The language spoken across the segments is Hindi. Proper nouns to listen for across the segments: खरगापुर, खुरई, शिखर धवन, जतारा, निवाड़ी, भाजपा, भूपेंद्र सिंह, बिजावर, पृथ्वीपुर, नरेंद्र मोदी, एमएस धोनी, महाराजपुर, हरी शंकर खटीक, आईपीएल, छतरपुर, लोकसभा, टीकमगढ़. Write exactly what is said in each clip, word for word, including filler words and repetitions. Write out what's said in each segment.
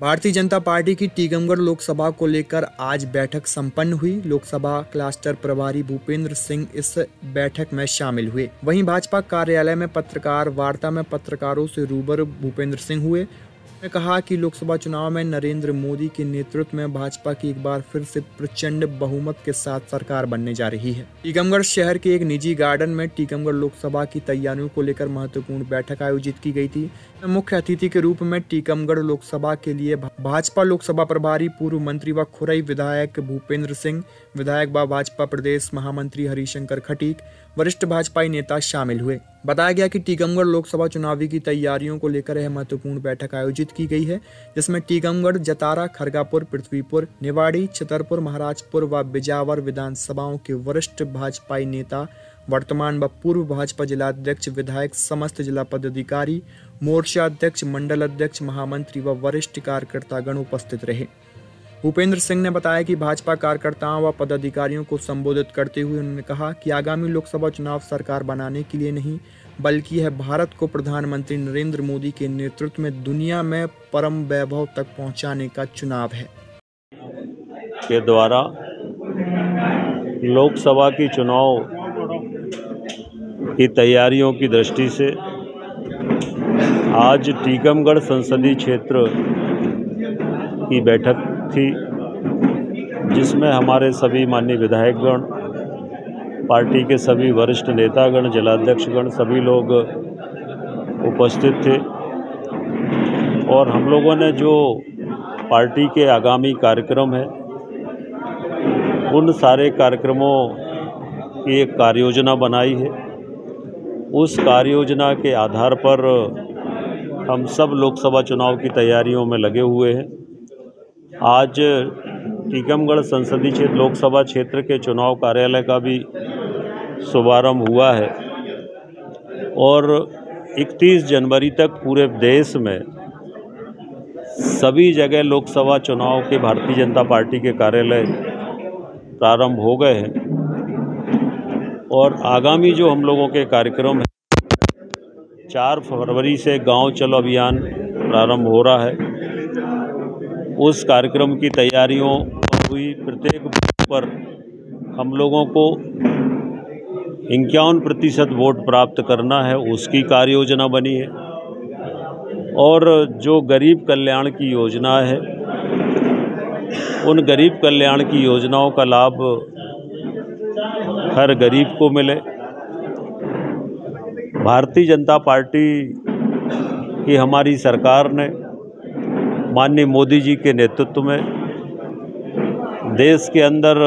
भारतीय जनता पार्टी की टीकमगढ़ लोकसभा को लेकर आज बैठक संपन्न हुई। लोकसभा क्लस्टर प्रभारी भूपेंद्र सिंह इस बैठक में शामिल हुए। वहीं भाजपा कार्यालय में पत्रकार वार्ता में पत्रकारों से रूबरू भूपेंद्र सिंह हुए। उन्होंने कहा कि लोकसभा चुनाव में नरेंद्र मोदी के नेतृत्व में भाजपा की एक बार फिर से प्रचंड बहुमत के साथ सरकार बनने जा रही है। टीकमगढ़ शहर के एक निजी गार्डन में टीकमगढ़ लोकसभा की तैयारियों को लेकर महत्वपूर्ण बैठक आयोजित की गई थी। मुख्य अतिथि के रूप में टीकमगढ़ लोकसभा के लिए भाजपा लोकसभा प्रभारी पूर्व मंत्री व खुरई विधायक भूपेंद्र सिंह, विधायक व भाजपा प्रदेश महामंत्री हरी शंकर खटीक, वरिष्ठ भाजपाई नेता शामिल हुए। बताया गया कि टीकमगढ़ लोकसभा चुनावी की तैयारियों को लेकर यह महत्वपूर्ण बैठक आयोजित की गई है, जिसमें टीकमगढ़, जतारा, खरगापुर, पृथ्वीपुर, निवाड़ी, छतरपुर, महाराजपुर व बिजावर विधानसभाओं के वरिष्ठ भाजपाई नेता, वर्तमान व पूर्व भाजपा जिलाध्यक्ष, विधायक, समस्त जिला पदाधिकारी, मोर्चा अध्यक्ष, मंडल अध्यक्ष, महामंत्री व वरिष्ठ कार्यकर्तागण उपस्थित रहे। भूपेंद्र सिंह ने बताया कि भाजपा कार्यकर्ताओं व पदाधिकारियों को संबोधित करते हुए उन्होंने कहा कि आगामी लोकसभा चुनाव सरकार बनाने के लिए नहीं, बल्कि यह भारत को प्रधानमंत्री नरेंद्र मोदी के नेतृत्व में दुनिया में परम वैभव तक पहुंचाने का चुनाव है। के द्वारा लोकसभा की चुनाव की तैयारियों की दृष्टि से आज टीकमगढ़ संसदीय क्षेत्र की बैठक थी, जिसमें हमारे सभी माननीय विधायकगण, पार्टी के सभी वरिष्ठ नेतागण, जिलाध्यक्षगण, सभी लोग उपस्थित थे और हम लोगों ने जो पार्टी के आगामी कार्यक्रम है उन सारे कार्यक्रमों की एक कार्ययोजना बनाई है। उस कार्ययोजना के आधार पर हम सब लोकसभा चुनाव की तैयारियों में लगे हुए हैं। आज टीकमगढ़ संसदीय क्षेत्र लोकसभा क्षेत्र के चुनाव कार्यालय का भी शुभारंभ हुआ है और इकतीस जनवरी तक पूरे देश में सभी जगह लोकसभा चुनाव के भारतीय जनता पार्टी के कार्यालय प्रारंभ हो गए हैं। और आगामी जो हम लोगों के कार्यक्रम हैं, चार फरवरी से गांव चलो अभियान प्रारंभ हो रहा है। उस कार्यक्रम की तैयारियों पर हुई प्रत्येक पर हम लोगों को इक्यावन प्रतिशत वोट प्राप्त करना है, उसकी कार्य योजना बनी है। और जो गरीब कल्याण की योजना है, उन गरीब कल्याण की योजनाओं का लाभ हर गरीब को मिले। भारतीय जनता पार्टी की हमारी सरकार ने माननीय मोदी जी के नेतृत्व में देश के अंदर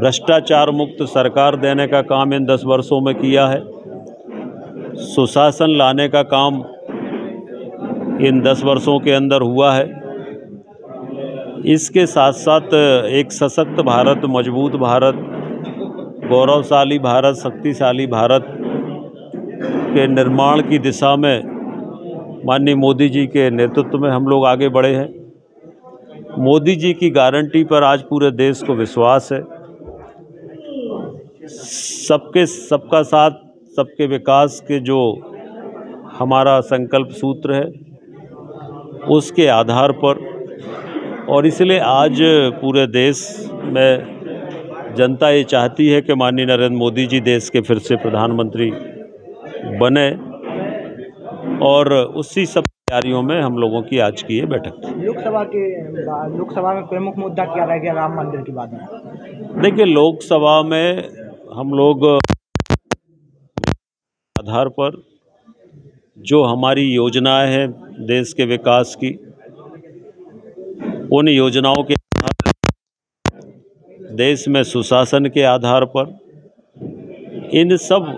भ्रष्टाचार मुक्त सरकार देने का काम इन दस वर्षों में किया है। सुशासन लाने का काम इन दस वर्षों के अंदर हुआ है। इसके साथ साथ एक सशक्त भारत, मजबूत भारत, गौरवशाली भारत, शक्तिशाली भारत के निर्माण की दिशा में माननीय मोदी जी के नेतृत्व में हम लोग आगे बढ़े हैं। मोदी जी की गारंटी पर आज पूरे देश को विश्वास है। सबके सबका साथ, सबके विकास के जो हमारा संकल्प सूत्र है उसके आधार पर, और इसलिए आज पूरे देश में जनता ये चाहती है कि माननीय नरेंद्र मोदी जी देश के फिर से प्रधानमंत्री बने और उसी सब तैयारियों में हम लोगों की आज की ये बैठक थी। लोकसभा के लोकसभा में प्रमुख मुद्दा क्या रहेगा राम मंदिर की बात में? देखिए, लोकसभा में हम लोग आधार पर जो हमारी योजनाएं हैं देश के विकास की, उन योजनाओं के आधार पर, देश में सुशासन के आधार पर, इन सब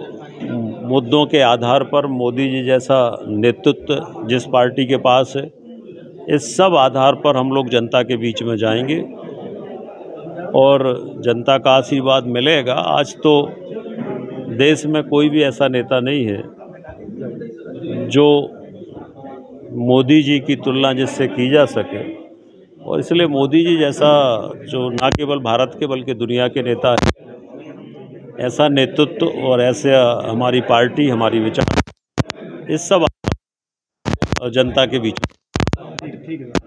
मुद्दों के आधार पर मोदी जी जैसा नेतृत्व जिस पार्टी के पास है, इस सब आधार पर हम लोग जनता के बीच में जाएंगे और जनता का आशीर्वाद मिलेगा। आज तो देश में कोई भी ऐसा नेता नहीं है जो मोदी जी की तुलना जिससे की जा सके, और इसलिए मोदी जी जैसा जो ना केवल भारत के बल्कि दुनिया के नेता है, ऐसा नेतृत्व और ऐसे हमारी पार्टी, हमारी विचार, इस सब जनता के बीच ठीक है।